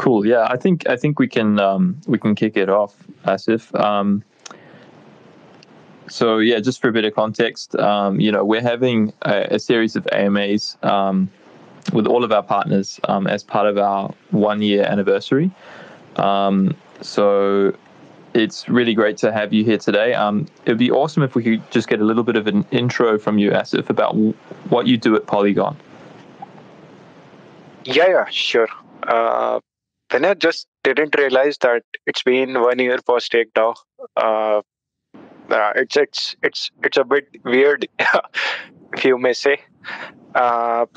Cool. Yeah, I think we can kick it off, Asif. So yeah, just for a bit of context, we're having a series of AMAs with all of our partners as part of our 1 year anniversary. So it's really great to have you here today. It'd be awesome if we could just get a little bit of an intro from you, Asif, about what you do at Polygon. Yeah, sure. Then I just didn't realize that it's been 1 year for StakeDAO. It's a bit weird, if you may say. But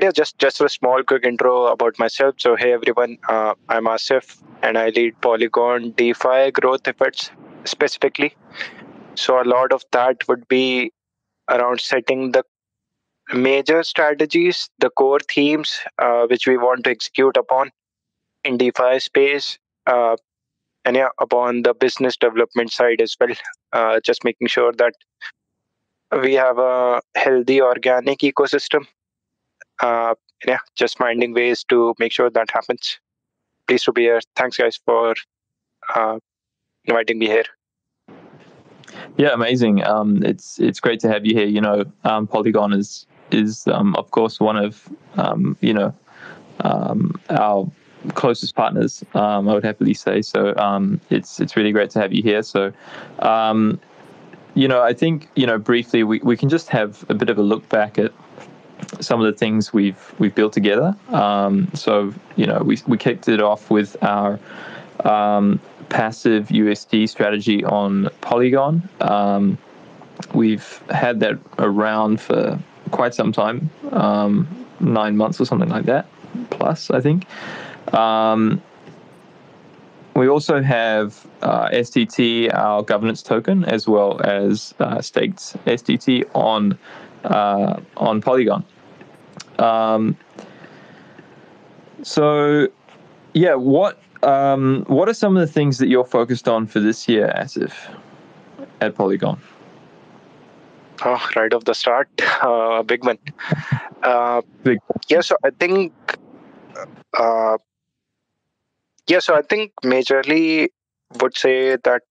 yeah, just a small quick intro about myself. So hey everyone, I'm Asif and I lead Polygon DeFi growth efforts specifically. So a lot of that would be around setting the major strategies, the core themes which we want to execute upon in DeFi space. And yeah, upon the business development side as well, just making sure that we have a healthy organic ecosystem. Just finding ways to make sure that happens. Pleased to be here. Thanks, guys, for inviting me here. Yeah, amazing. It's great to have you here. Polygon is of course one of our closest partners, I would happily say. So it's really great to have you here. So I think briefly we can just have a bit of a look back at some of the things we've built together. So we kicked it off with our passive USD strategy on Polygon. We've had that around for quite some time, 9 months or something like that, plus I think. We also have SDT, our governance token, as well as staked SDT on Polygon. So yeah, what are some of the things that you're focused on for this year, Asif, at Polygon? Oh, right off the start, big one. Big. Yeah, so I think. So I think majorly would say that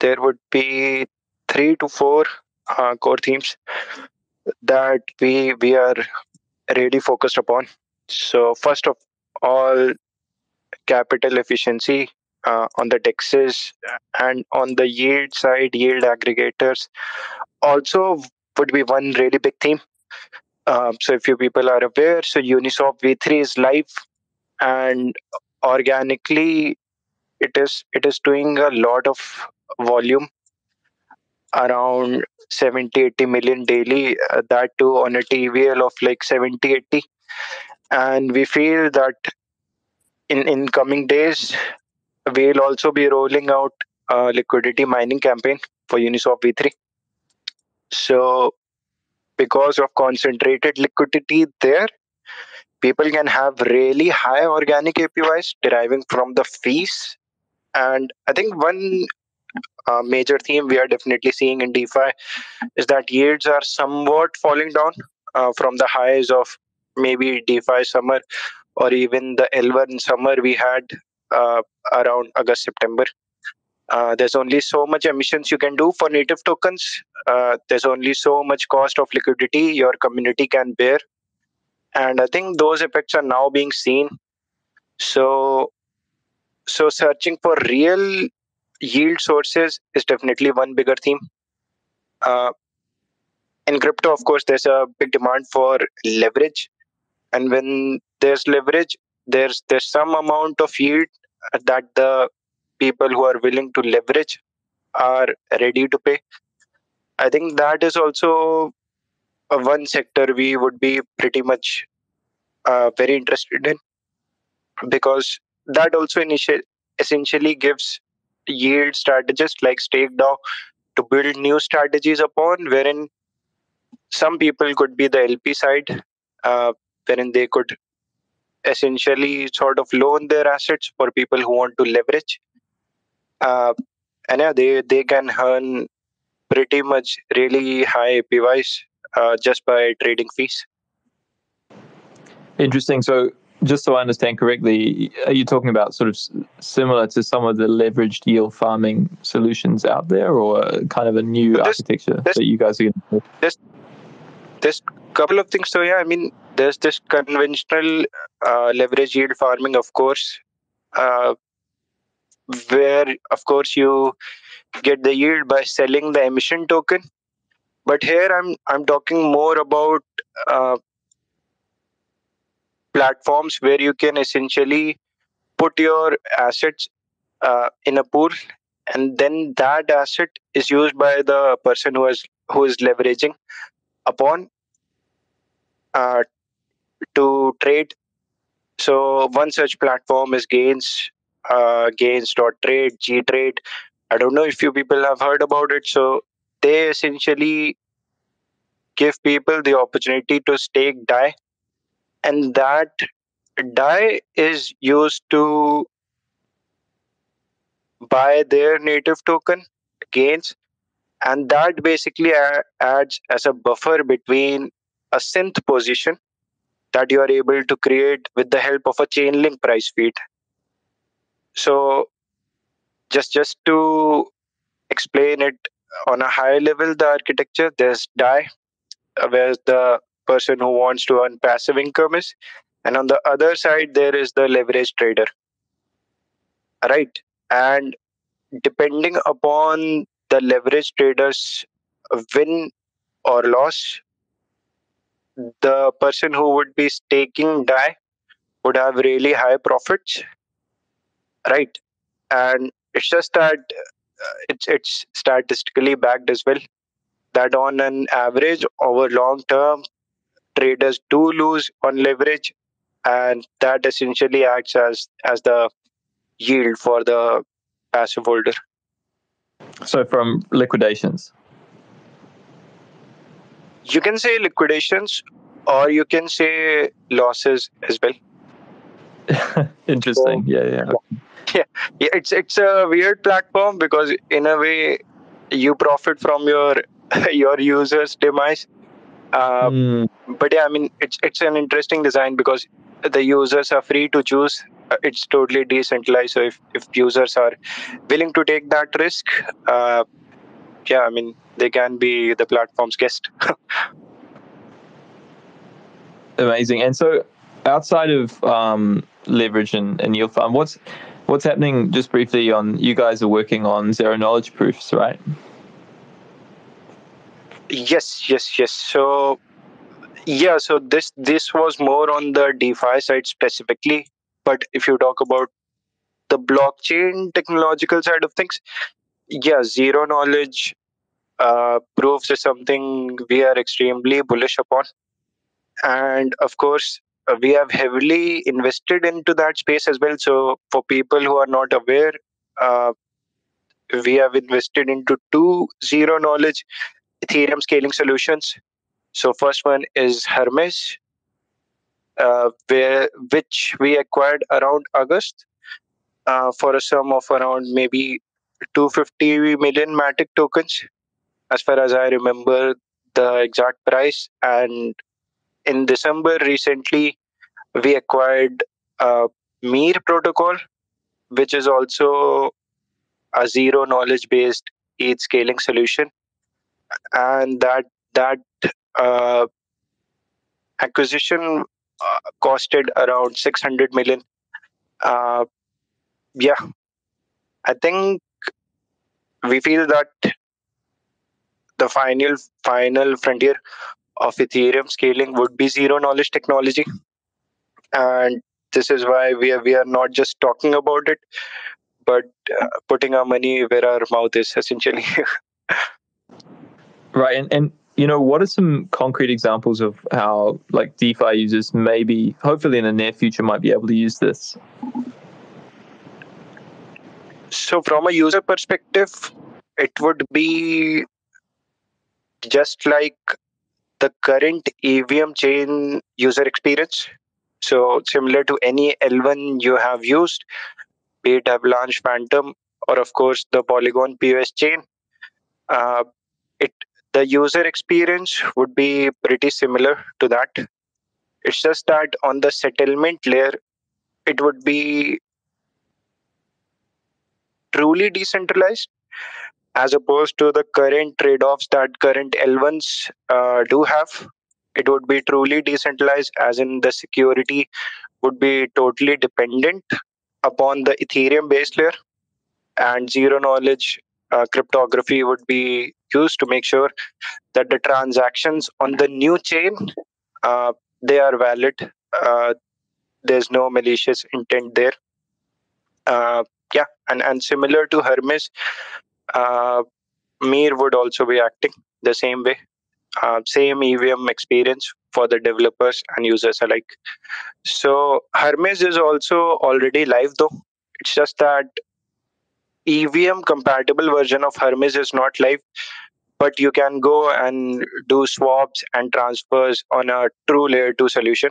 there would be 3 to 4 core themes that we are really focused upon. So first of all, capital efficiency on the DEXs and on the yield side, yield aggregators also would be one really big theme. So if you people are aware, so Uniswap V3 is live and organically it is doing a lot of volume, around 70-80 million daily, that too on a TVL of like 70-80. And we feel that in coming days, we'll also be rolling out a liquidity mining campaign for Uniswap V3. So because of concentrated liquidity there, people can have really high organic APYs deriving from the fees. And I think one major theme we are definitely seeing in DeFi is that yields are somewhat falling down from the highs of maybe DeFi summer or even the L1 summer we had around August, September. There's only so much emissions you can do for native tokens. There's only so much cost of liquidity your community can bear. And I think those effects are now being seen. So searching for real yield sources is definitely one bigger theme. In crypto, of course, there's a big demand for leverage. And when there's leverage, there's some amount of yield that the people who are willing to leverage are ready to pay. I think that is also one sector we would be pretty much very interested in, because that also essentially gives yield strategists like StakeDAO to build new strategies upon, wherein some people could be the LP side, wherein they could essentially sort of loan their assets for people who want to leverage. And yeah, they can earn pretty much really high APYs just by trading fees. Interesting. So Just so I understand correctly, are you talking about sort of similar to some of the leveraged yield farming solutions out there, or kind of a new architecture that you guys are going to do? There's a couple of things. So, yeah, I mean, there's this conventional leverage yield farming, of course, where, of course, you get the yield by selling the emission token. But here I'm talking more about platforms where you can essentially put your assets in a pool, and then that asset is used by the person who is leveraging upon to trade. So one such platform is gains.trade, G-Trade. I don't know if you people have heard about it. So they essentially give people the opportunity to stake DAI, and that DAI is used to buy their native token, Gains, and that basically adds as a buffer between a synth position that you are able to create with the help of a chain link price feed. So just to explain it on a higher level, the architecture, there's DAI, where the person who wants to earn passive income is, and on the other side, there is the leverage trader, right? And depending upon the leverage trader's win or loss, the person who would be staking DAI would have really high profits, right? And it's just that it's statistically backed as well, that on an average over long term, traders do lose on leverage, and that essentially acts as the yield for the passive holder. So from liquidations? You can say liquidations, or you can say losses as well. Interesting. So, yeah. It's a weird platform, because in a way you profit from your user's demise. But yeah, I mean, it's an interesting design because the users are free to choose. It's totally decentralized. So if users are willing to take that risk, yeah, I mean, they can be the platform's guest. Amazing. And so outside of leverage and yield farm, what's happening just briefly on, you guys are working on zero knowledge proofs, right? Yes. So, yeah, so this was more on the DeFi side specifically. But if you talk about the blockchain technological side of things, yeah, zero knowledge proofs is something we are extremely bullish upon. And of course, we have heavily invested into that space as well. So for people who are not aware, we have invested into 2 zero knowledge Ethereum scaling solutions. So first one is Hermez, which we acquired around August for a sum of around maybe 250 million Matic tokens, as far as I remember the exact price. And in December recently, we acquired Mir Protocol, which is also a zero knowledge based ETH scaling solution. And that acquisition costed around 600 million. Yeah, I think we feel that the final frontier of Ethereum scaling would be zero knowledge technology, and this is why we are not just talking about it, but putting our money where our mouth is, essentially. Right. And you know, what are some concrete examples of how, like, DeFi users maybe, hopefully in the near future, might be able to use this? So from a user perspective, it would be just like the current EVM chain user experience. So similar to any L1 you have used, be it Avalanche, Phantom, or of course the Polygon POS chain, the user experience would be pretty similar to that. It's just that on the settlement layer, it would be truly decentralized as opposed to the current trade-offs that current L1s do have. It would be truly decentralized as in the security would be totally dependent upon the Ethereum base layer, and zero knowledge cryptography would be used to make sure that the transactions on the new chain, they are valid. There's no malicious intent there. And similar to Hermez, Mir would also be acting the same way. Same EVM experience for the developers and users alike. So Hermez is also already live though. It's just that EVM compatible version of Hermez is not live, but you can go and do swaps and transfers on a true layer 2 solution,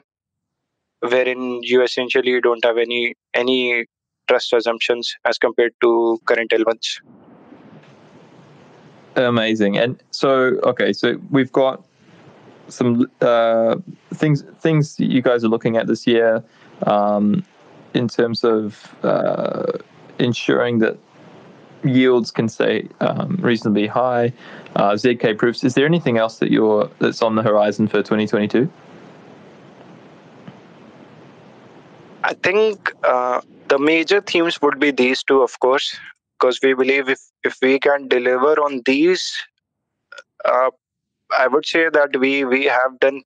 wherein you essentially don't have any trust assumptions as compared to current L1s. Amazing. And so we've got some things you guys are looking at this year in terms of ensuring that yields can stay reasonably high. ZK proofs. Is there anything else that's on the horizon for 2022? I think the major themes would be these two, of course, because we believe if we can deliver on these, I would say that we have done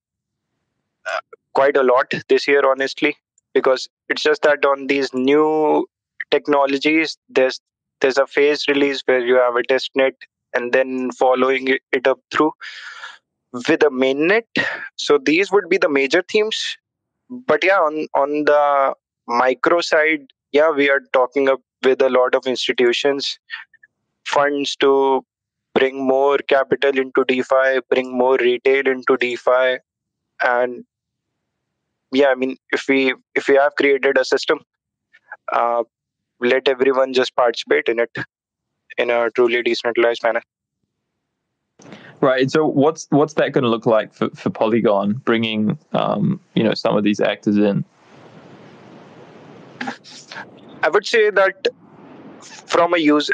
quite a lot this year, honestly, because it's just that on these new technologies, there's a phase release where you have a testnet and then following it up through with a mainnet. So these would be the major themes. But yeah, on the micro side, yeah, we are talking up with a lot of institutions, funds to bring more capital into DeFi, bring more retail into DeFi. And yeah, I mean, if we have created a system, let everyone just participate in it in a truly decentralized manner. Right. So what's that going to look like for Polygon, bringing some of these actors in? I would say that from a user,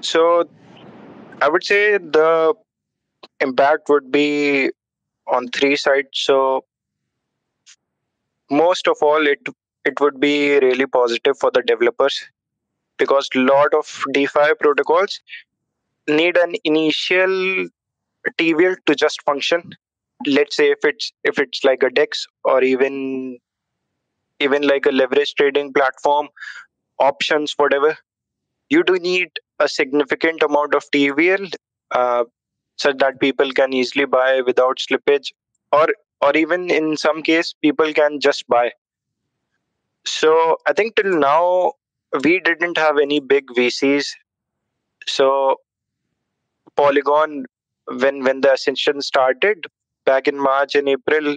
so I would say the impact would be on three sides. So most of all, it would be really positive for the developers, because a lot of DeFi protocols need an initial TVL to just function. Let's say if it's like a DEX or even like a leverage trading platform, options, whatever, you do need a significant amount of TVL so that people can easily buy without slippage, or even in some case, people can just buy. So I think till now, we didn't have any big VCs. So Polygon, when the ascension started back in March and April,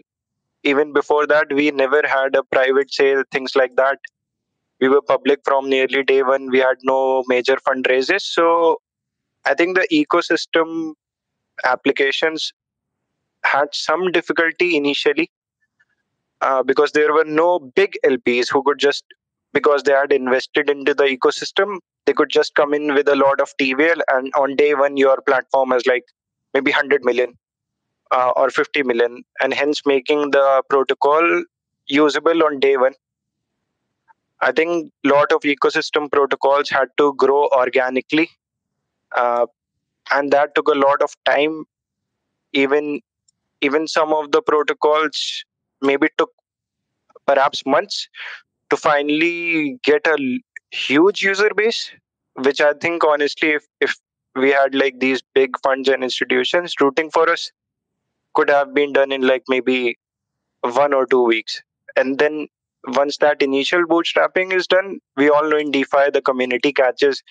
even before that, we never had a private sale, things like that. We were public from nearly day one. We had no major fundraisers. So I think the ecosystem applications had some difficulty initially because there were no big LPs who could just, because they had invested into the ecosystem, they could just come in with a lot of TVL, and on day one, your platform is like maybe 100 million. Or 50 million, and hence making the protocol usable on day one. I think a lot of ecosystem protocols had to grow organically, and that took a lot of time. Even some of the protocols maybe took perhaps months to finally get a huge user base, which I think honestly, if we had like these big funds and institutions rooting for us, could have been done in like maybe 1 or 2 weeks. And then once that initial bootstrapping is done, we all know in DeFi, the community catches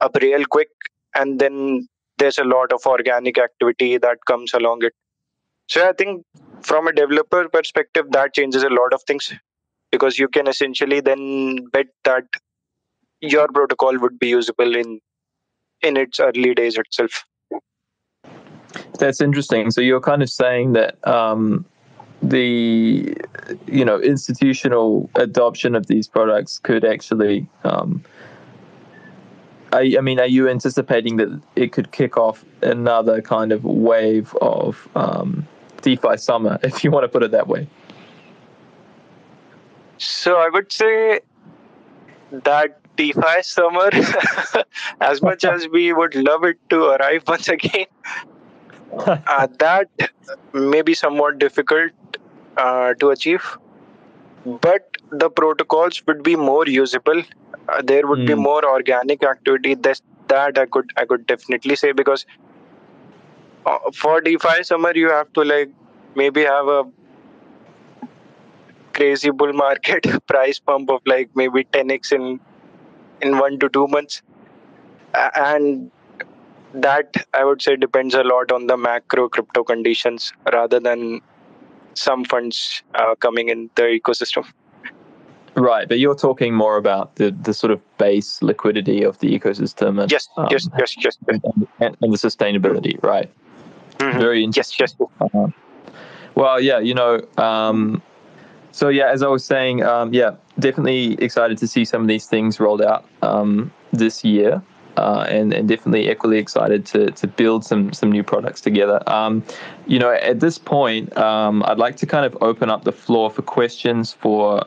up real quick. And then there's a lot of organic activity that comes along it. So I think from a developer perspective, that changes a lot of things, because you can essentially then bet that your protocol would be usable in its early days itself. That's interesting. So you're kind of saying that the institutional adoption of these products could actually, I mean, are you anticipating that it could kick off another kind of wave of DeFi summer, if you want to put it that way? So I would say that DeFi summer, as much as we would love it to arrive once again, that may be somewhat difficult to achieve, but the protocols would be more usable. There would be more organic activity. That I could definitely say, because for DeFi summer you have to maybe have a crazy bull market price pump of maybe 10x in 1 to 2 months, and that I would say depends a lot on the macro crypto conditions rather than some funds coming in the ecosystem. Right, but you're talking more about the sort of base liquidity of the ecosystem and yes. And the sustainability, right? Mm-hmm. Very interesting. Yes. Well, yeah, so yeah, as I was saying, yeah, definitely excited to see some of these things rolled out this year. And definitely equally excited to build some new products together. At this point, I'd like to kind of open up the floor for questions for,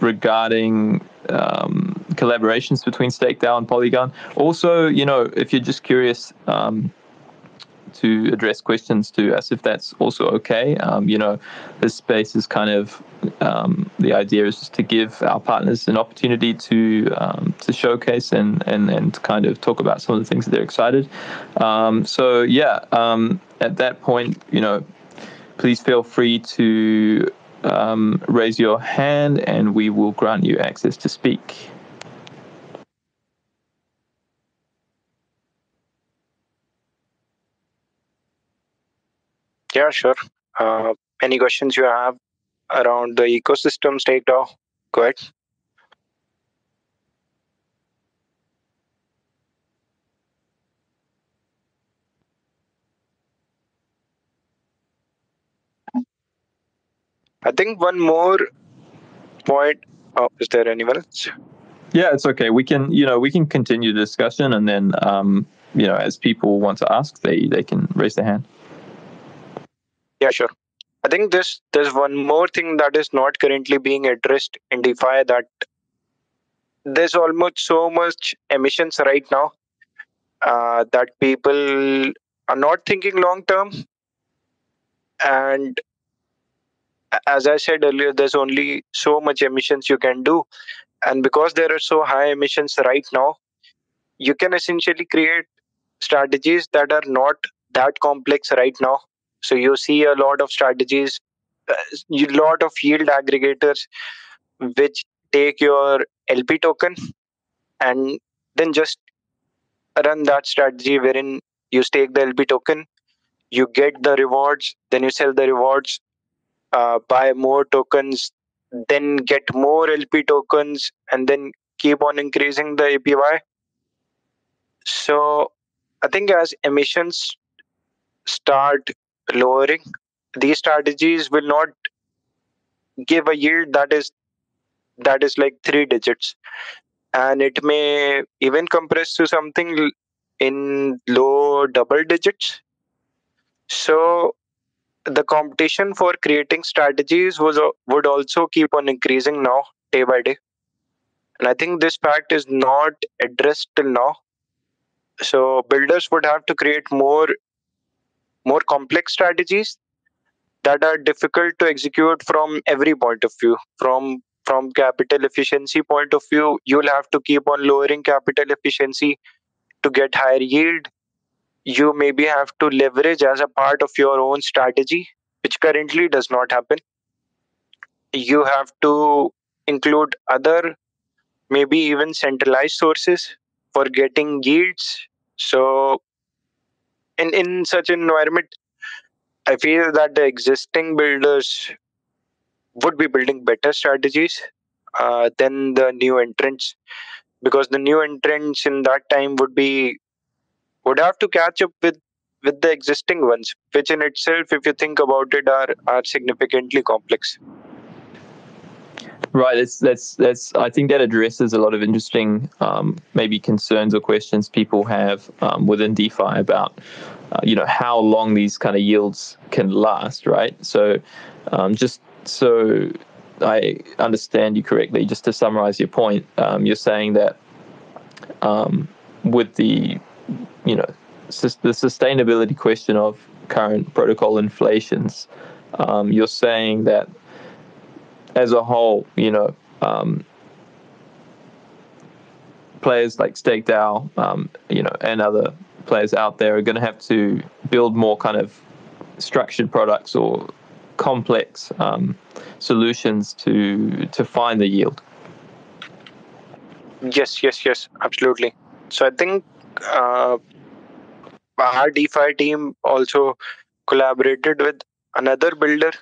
regarding collaborations between StakeDAO and Polygon. Also, if you're just curious to address questions to us, if that's also okay. This space is kind of, the idea is to give our partners an opportunity to showcase and kind of talk about some of the things that they're excited. At that point, please feel free to raise your hand and we will grant you access to speak. Yeah, sure. Any questions you have around the ecosystem, StakeDAO? Go ahead. I think one more point. Oh, is there anyone else? Yeah, it's okay. We can continue the discussion, and then as people want to ask, they can raise their hand. Yeah, sure. I think there's one more thing that is not currently being addressed in DeFi, that there's almost so much emissions right now that people are not thinking long term. And as I said earlier, there's only so much emissions you can do. And because there are so high emissions right now, you can essentially create strategies that are not that complex right now. So you see a lot of strategies, a lot of yield aggregators, which take your LP token and then just run that strategy wherein you stake the LP token, you get the rewards, then you sell the rewards, buy more tokens, then get more LP tokens, and then keep on increasing the APY. So I think as emissions start lowering, these strategies will not give a yield that is like 3 digits, and it may even compress to something in low double digits. So the competition for creating strategies would also keep on increasing now, day by day, and I think this fact is not addressed till now. So builders would have to create more complex strategies that are difficult to execute from every point of view. From capital efficiency point of view, you'll have to keep on lowering capital efficiency to get higher yield. You maybe have to leverage as a part of your own strategy, which currently does not happen. You have to include other, maybe even centralized sources for getting yields. So in such an environment, I feel that the existing builders would be building better strategies than the new entrants, because the new entrants in that time would have to catch up with with the existing ones, which in itself, if you think about it, are significantly complex. Right. That's. I think that addresses a lot of interesting, maybe concerns or questions people have within DeFi about, how long these kind of yields can last. Right. So, just so I understand you correctly, just to summarize your point, you're saying that with the, the sustainability question of current protocol inflations, you're saying that, as a whole, players like Stake DAO, and other players out there are going to have to build more kind of structured products or complex solutions to find the yield. Yes, absolutely. So I think our DeFi team also collaborated with another builder.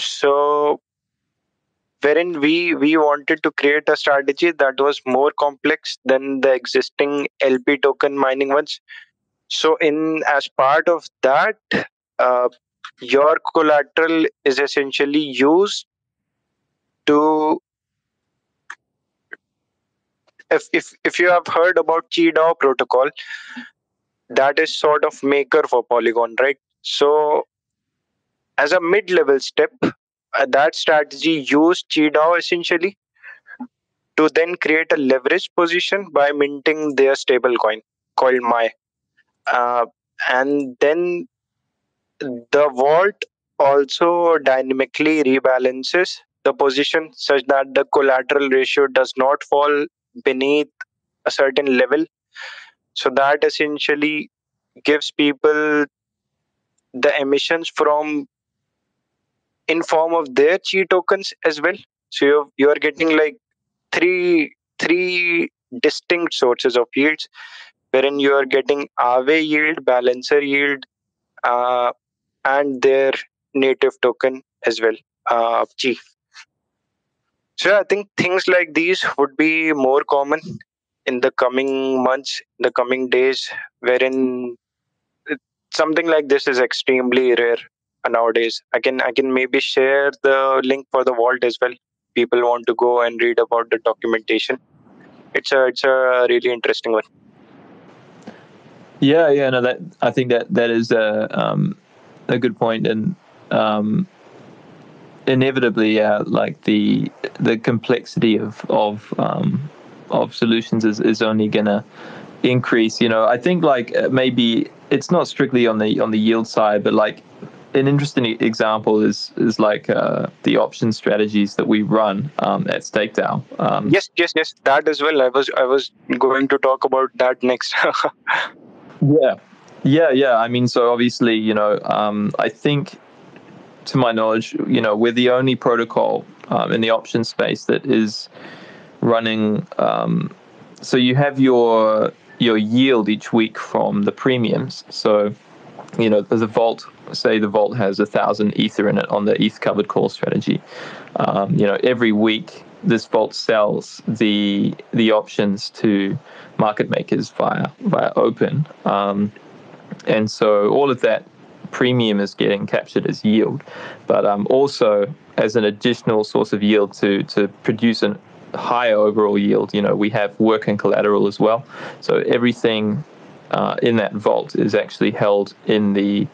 So wherein we wanted to create a strategy that was more complex than the existing LP token mining ones. So as part of that, your collateral is essentially used to, if you have heard about QiDao protocol, that is sort of maker for Polygon, right? So as a mid-level step, that strategy used QiDao essentially to then create a leverage position by minting their stable coin called MAI. And then the vault also dynamically rebalances the position such that the collateral ratio does not fall beneath a certain level. So that essentially gives people the emissions from in form of their Qi tokens as well. So you're getting like three distinct sources of yields, wherein you are getting Aave yield, Balancer yield, and their native token as well, Qi. So I think things like these would be more common in the coming months, in the coming days, wherein something like this is extremely rare nowadays. I can maybe share the link for the vault as well. People want to go and read about the documentation. It's a really interesting one. Yeah, no, that I think that is a good point, and inevitably, like the complexity of solutions is only gonna increase. I think like maybe it's not strictly on the yield side, but like. An interesting example is like the option strategies that we run at StakeDAO. Yes, that as well. I was going to talk about that next. Yeah. I mean, so obviously, I think, to my knowledge, we're the only protocol in the option space that is running. So you have your yield each week from the premiums. So there's a vault. Say the vault has 1,000 ether in it on the ETH covered call strategy. Every week this vault sells the options to market makers via open, and so all of that premium is getting captured as yield, but also as an additional source of yield to produce a higher overall yield. We have working collateral as well, so everything in that vault is actually held in the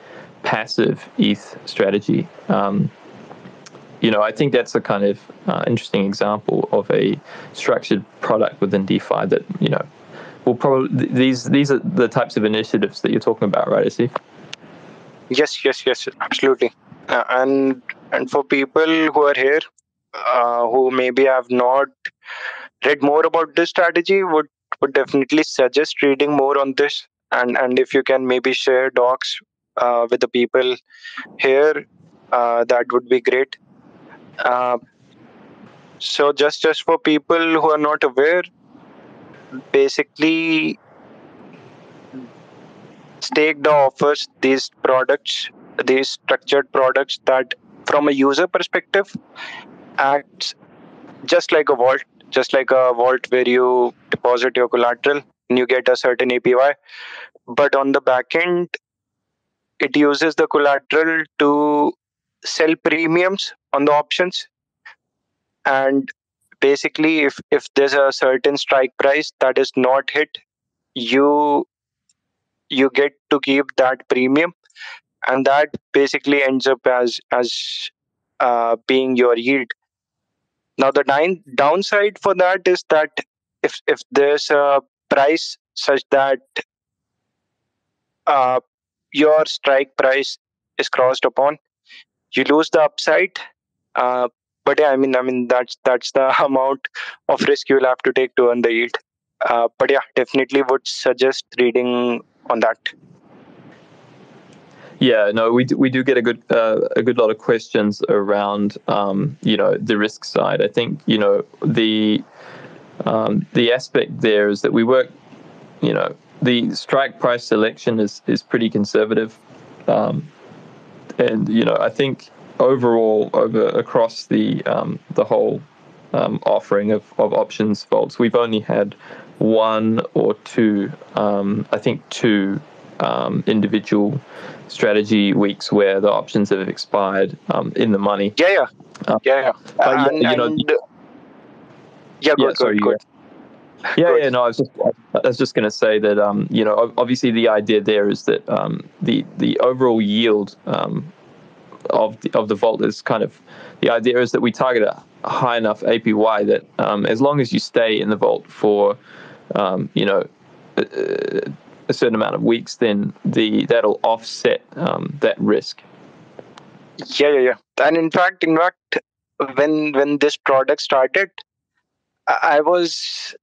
passive ETH strategy. I think that's a kind of interesting example of a structured product within DeFi that, will probably, these are the types of initiatives that you're talking about, right, Asif? Yes, absolutely. And for people who are here, who maybe have not read more about this strategy, would definitely suggest reading more on this. And if you can maybe share docs with the people here, that would be great. So just for people who are not aware, basically StakeDAO offers these products, these structured products that from a user perspective acts just like a vault where you deposit your collateral, and you get a certain APY. But on the back end, it uses the collateral to sell premiums on the options. And basically, if there's a certain strike price that is not hit, you get to keep that premium. And that basically ends up as being your yield. Now, the downside for that is that if there's a price such that your strike price is crossed upon, you lose the upside. But yeah, I mean that's the amount of risk you'll have to take to earn the yield. But yeah, definitely would suggest reading on that. Yeah, no, we do get a good lot of questions around the risk side. I think the aspect there is that we work, the strike price selection is pretty conservative, and I think overall across the whole offering of options vaults, we've only had one or two, I think two. Individual strategy weeks where the options have expired in the money. No, I was just going to say that obviously the idea there is that the overall yield of the vault is kind of, the idea is that we target a high enough APY that as long as you stay in the vault for a certain amount of weeks, then that'll offset that risk. And in fact, when this product started, I was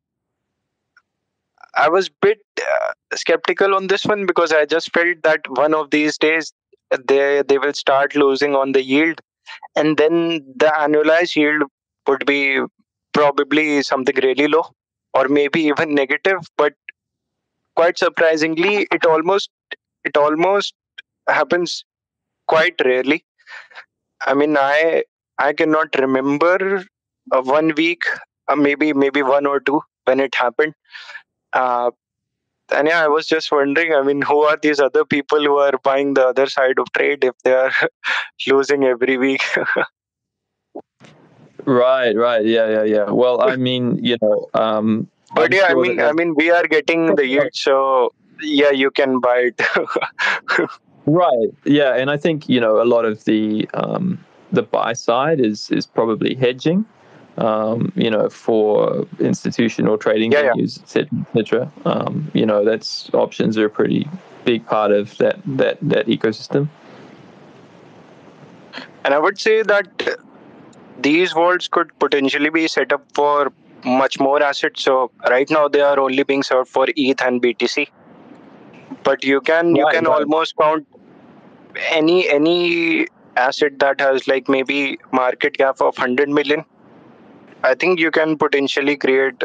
a bit skeptical on this one, because I just felt that one of these days they will start losing on the yield, and then the annualized yield would be probably something really low or maybe even negative. But quite surprisingly, it almost happens quite rarely. I mean, I cannot remember 1 week, maybe one or two, when it happened. And yeah, I was just wondering, I mean, who are these other people who are buying the other side of trade if they are losing every week? Right. Yeah. Well, I mean, but yeah, sure, I mean, we are getting the yield, so yeah, you can buy it. Right. Yeah, and I think a lot of the buy side is probably hedging, for institutional trading venues, etc. That's, options are a pretty big part of that ecosystem. And I would say that these vaults could potentially be set up for much more assets. So right now they are only being served for ETH and BTC, but you can almost count any asset that has like maybe market cap of 100 million. I think you can potentially create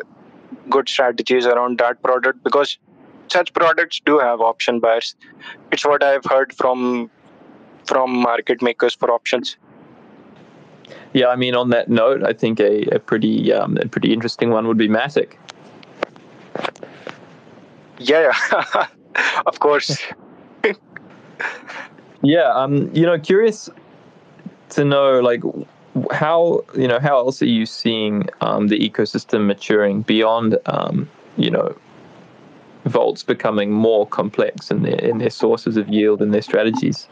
good strategies around that product, because such products do have option buyers. It's what I've heard from market makers for options. Yeah, I mean, on that note, I think a pretty interesting one would be Matic. Yeah. Of course. Curious to know, like, how else are you seeing the ecosystem maturing beyond vaults becoming more complex in their sources of yield and their strategies?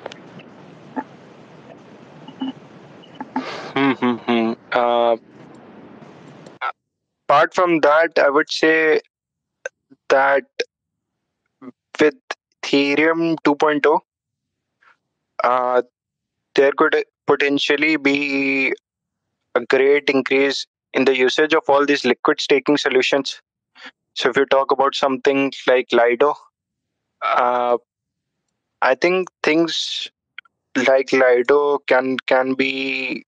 Apart from that, I would say that with Ethereum 2.0, there could potentially be a great increase in the usage of all these liquid staking solutions. So if you talk about something like Lido, I think things like Lido can be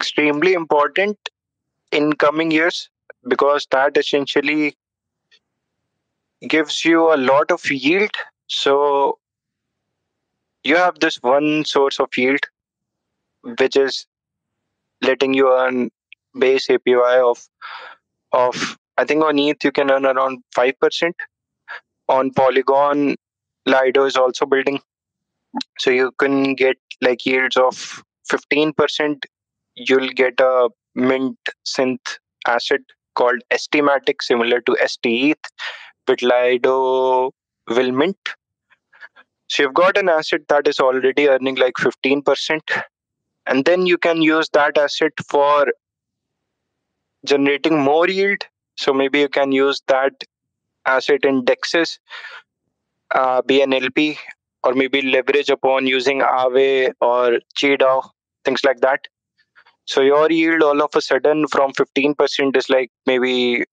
extremely important in coming years, because that essentially gives you a lot of yield. So you have this one source of yield, which is letting you earn base APY of I think on ETH you can earn around 5%. On Polygon, Lido is also building. So you can get like yields of 15%. You'll get a mint synth asset called STMatic, similar to STETH, but Lido will mint. So you've got an asset that is already earning like 15%. And then you can use that asset for generating more yield. So maybe you can use that asset in DEXs, be an LP, or maybe leverage upon using Aave or QiDao, things like that. So your yield all of a sudden from 15% is like maybe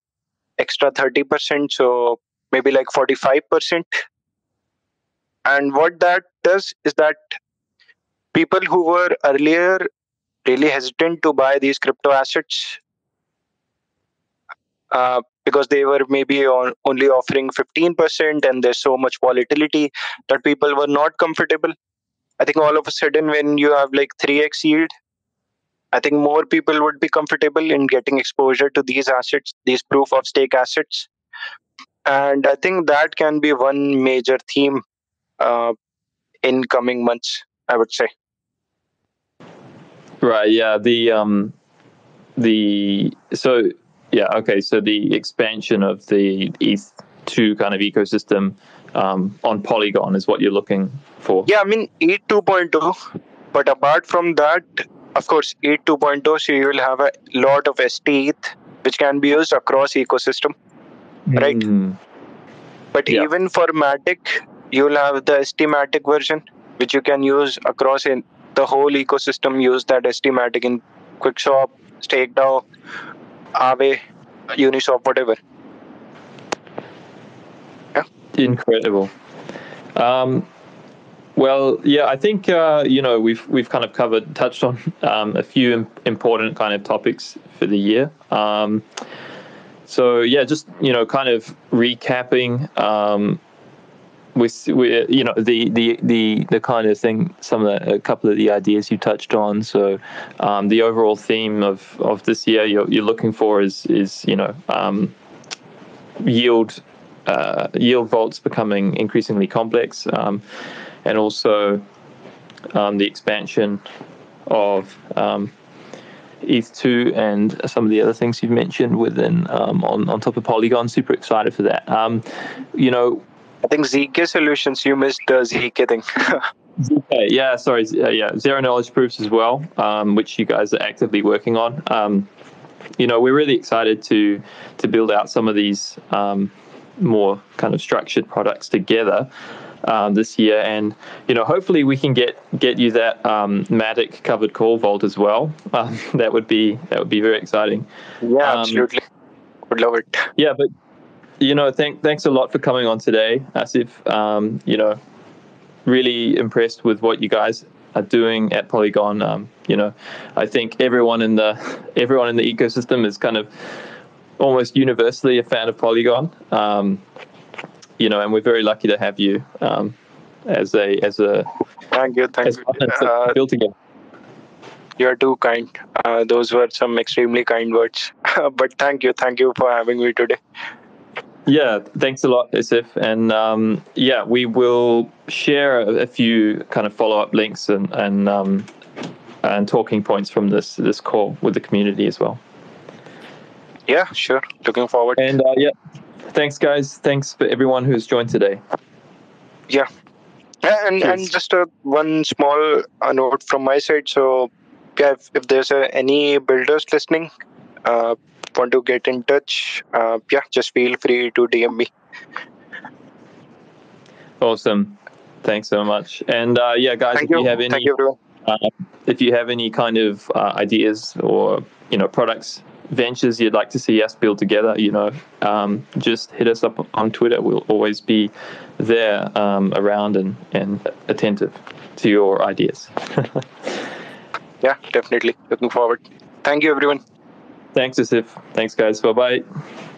extra 30%. So maybe like 45%. And what that does is that people who were earlier really hesitant to buy these crypto assets because they were maybe only offering 15% and there's so much volatility that people were not comfortable. I think all of a sudden when you have like 3x yield, I think more people would be comfortable in getting exposure to these assets, these proof of stake assets. And I think that can be one major theme in coming months, I would say. Right. Yeah. So the expansion of the ETH2 kind of ecosystem on Polygon is what you're looking for. Yeah. I mean, ETH 2.0, but apart from that, of course, ETH 2.0, so you will have a lot of STETH, which can be used across ecosystem, right? But even for Matic, you'll have the STMatic version, which you can use across in the whole ecosystem. Use that STMatic in Quickshop, Stake DAO, Aave, Uniswap, whatever. Yeah. Incredible. I think we've kind of touched on a few important kind of topics for the year. Kind of recapping. The kind of thing, a couple of the ideas you touched on. So, the overall theme of this year you're looking for is yield vaults becoming increasingly complex, and also the expansion of ETH2 and some of the other things you've mentioned within on top of Polygon. Super excited for that. I think ZK solutions, you missed the ZK thing. Zero knowledge proofs as well, which you guys are actively working on. We're really excited to build out some of these more kind of structured products together this year, and hopefully we can get you that Matic covered call vault as well. That would be very exciting. Yeah, absolutely. Would love it. Yeah, but. Thanks a lot for coming on today, Asif. Really impressed with what you guys are doing at Polygon. I think everyone in the ecosystem is kind of almost universally a fan of Polygon. And we're very lucky to have you as a. Thank you. Built together. You are too kind. Those were some extremely kind words. But thank you for having me today. Yeah, thanks a lot, Asif. And we will share a few kind of follow-up links and talking points from this call with the community as well. Yeah, sure. Looking forward. And thanks, guys. Thanks for everyone who's joined today. Yeah. And just one small note from my side. So, yeah, if there's any builders listening, want to get in touch, just feel free to DM me. Awesome. Thanks so much. And guys, if you have any kind of ideas or products, ventures you'd like to see us build together, just hit us up on Twitter. We'll always be there, around and attentive to your ideas. Yeah, definitely. Looking forward. Thank you, everyone. Thanks, Asif. Thanks, guys. Bye-bye.